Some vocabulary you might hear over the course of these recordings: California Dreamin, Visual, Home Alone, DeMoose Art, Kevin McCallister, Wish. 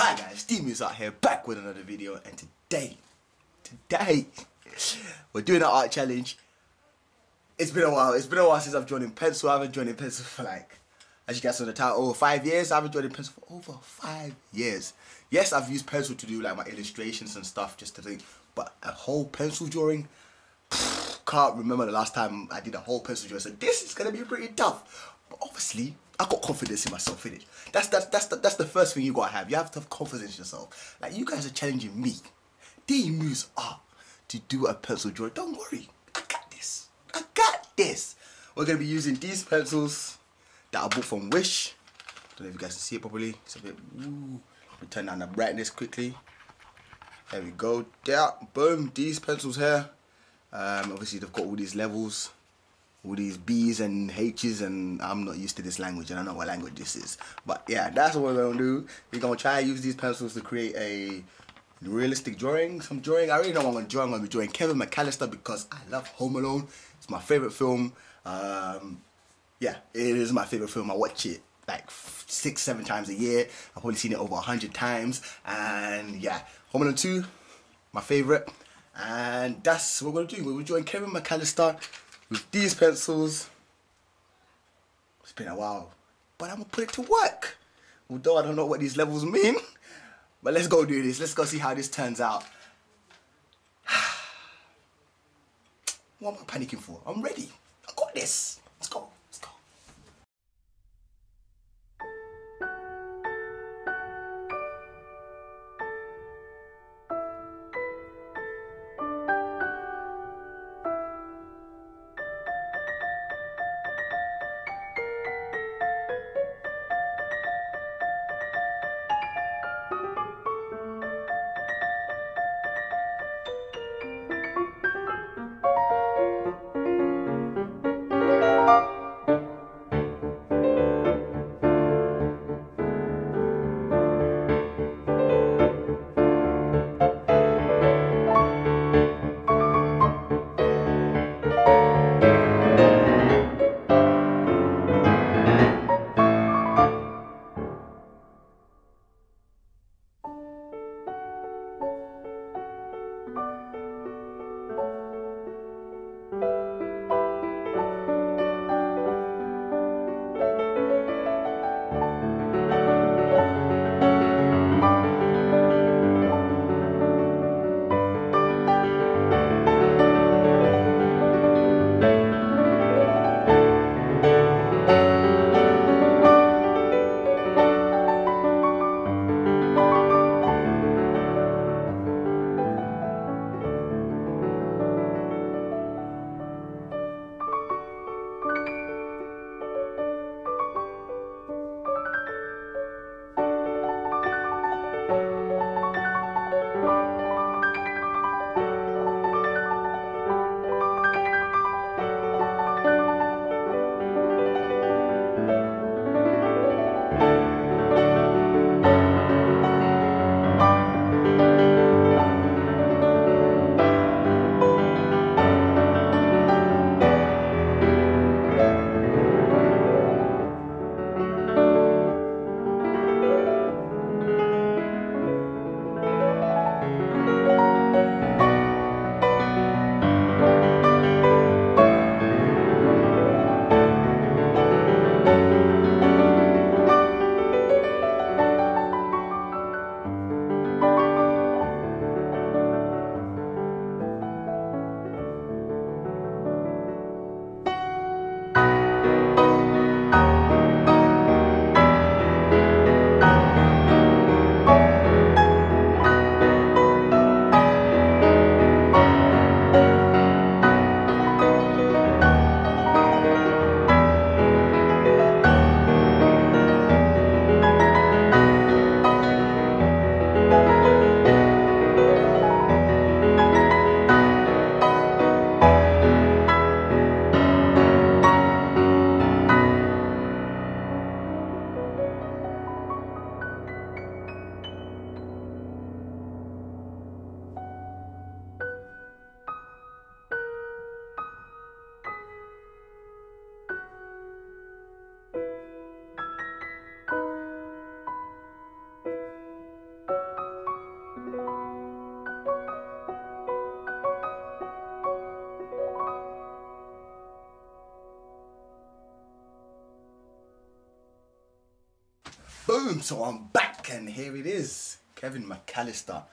Hi guys, DeMoose Art here, back with another video, and today, we're doing an art challenge. It's been a while since I've drawn in pencil. I haven't drawn in pencil for like, as you guys saw the title, over 5 years. I haven't drawn in pencil for over 5 years. Yes, I've used pencil to do like my illustrations and stuff, just to think, but a whole pencil drawing? Can't remember the last time I did a whole pencil drawing, so this is going to be pretty tough. But obviously, I got confidence in myself, innit? That's the first thing you gotta have. You have to have confidence in yourself. Like, you guys are challenging me, DeMoose Art, to do a pencil drawing. Don't worry, I got this. We're gonna be using these pencils that I bought from Wish. Don't know if you guys can see it properly. It's a bit. Ooh. Let me turn down the brightness quickly. There we go. Yeah, boom. These pencils here. Obviously they've got all these levels. All these B's and H's, and I'm not used to this language, and I don't know what language this is. But yeah, that's what we're gonna do. We're gonna try and use these pencils to create a realistic drawing. Some drawing. I really know what I'm gonna draw. I'm gonna be drawing Kevin McCallister because I love Home Alone. It's my favorite film. Yeah, it is my favorite film. I watch it like 6-7 times a year. I've probably seen it over 100 times. And yeah, Home Alone 2, my favorite. And that's what we're gonna do. We're drawing Kevin McCallister with these pencils. It's been a while, but I'm gonna put it to work. Although I don't know what these levels mean, but let's go do this. Let's go see how this turns out. What am I panicking for? I'm ready. I got this. Let's go. Boom, so I'm back and here it is, Kevin McCallister.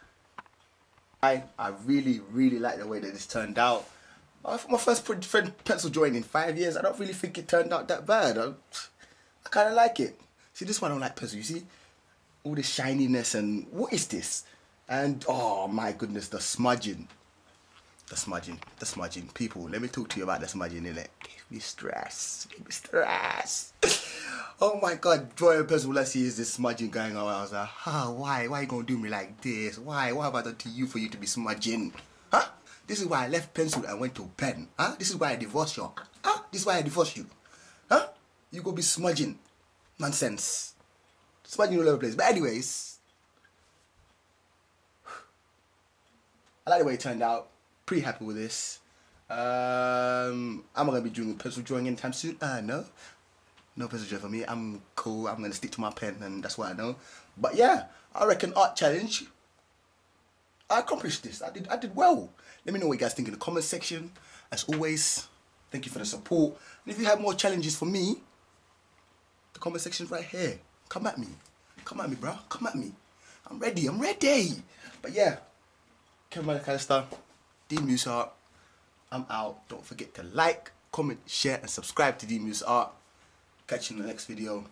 I really like the way that this turned out. My first pencil drawing in 5 years, I don't really think it turned out that bad. I kind of like it. See, this one I don't like pencil, you see? All the shininess and what is this? And oh my goodness, the smudging. The smudging. People, let me talk to you about the smudging, innit? Give me stress. Oh my God, drawing a pencil, let's see, is this smudging going on? I was like, oh, why are you going to do me like this? Why? What have I done to you for you to be smudging? Huh? This is why I left pencil and went to pen. Huh? This is why I divorced you. Huh? This is why I divorced you. Huh? You go be smudging. Nonsense. Smudging all over the place. But anyways, I like the way it turned out. Pretty happy with this. I'm not going to be doing pencil drawing anytime soon. No pencil drawing for me. I'm cool. I'm going to stick to my pen and that's what I know. But yeah, I reckon art challenge, I accomplished this. I did well. Let me know what you guys think in the comment section. As always, thank you for the support. And if you have more challenges for me, the comment section's right here. Come at me. Come at me, bro. Come at me. I'm ready. I'm ready. But yeah, Kevin McCallister, DeMoose Art. I'm out. Don't forget to like, comment, share, and subscribe to DeMoose Art. Catch you in the next video.